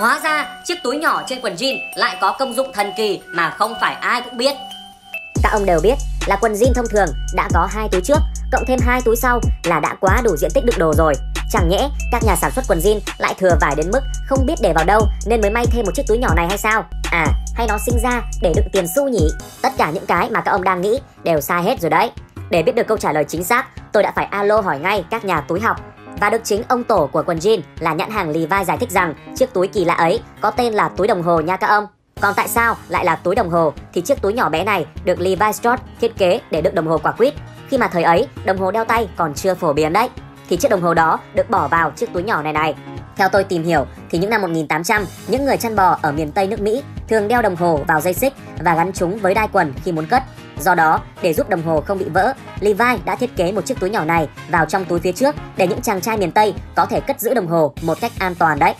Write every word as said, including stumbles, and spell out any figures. Hóa ra chiếc túi nhỏ trên quần jean lại có công dụng thần kỳ mà không phải ai cũng biết. Các ông đều biết là quần jean thông thường đã có hai túi trước cộng thêm hai túi sau là đã quá đủ diện tích đựng đồ rồi. Chẳng nhẽ các nhà sản xuất quần jean lại thừa vải đến mức không biết để vào đâu nên mới may thêm một chiếc túi nhỏ này hay sao? À, hay nó sinh ra để đựng tiền xu nhỉ? Tất cả những cái mà các ông đang nghĩ đều sai hết rồi đấy. Để biết được câu trả lời chính xác, tôi đã phải alo hỏi ngay các nhà túi học. Và được chính ông tổ của quần jean là nhãn hàng Levi giải thích rằng chiếc túi kỳ lạ ấy có tên là túi đồng hồ nha các ông. Còn tại sao lại là túi đồng hồ thì chiếc túi nhỏ bé này được Levi Strauss thiết kế để đựng đồng hồ quả quýt. Khi mà thời ấy đồng hồ đeo tay còn chưa phổ biến đấy, thì chiếc đồng hồ đó được bỏ vào chiếc túi nhỏ này này. Theo tôi tìm hiểu thì những năm một nghìn tám trăm, những người chăn bò ở miền Tây nước Mỹ thường đeo đồng hồ vào dây xích và gắn chúng với đai quần khi muốn cất. Do đó, để giúp đồng hồ không bị vỡ, Levi đã thiết kế một chiếc túi nhỏ này vào trong túi phía trước để những chàng trai miền Tây có thể cất giữ đồng hồ một cách an toàn đấy.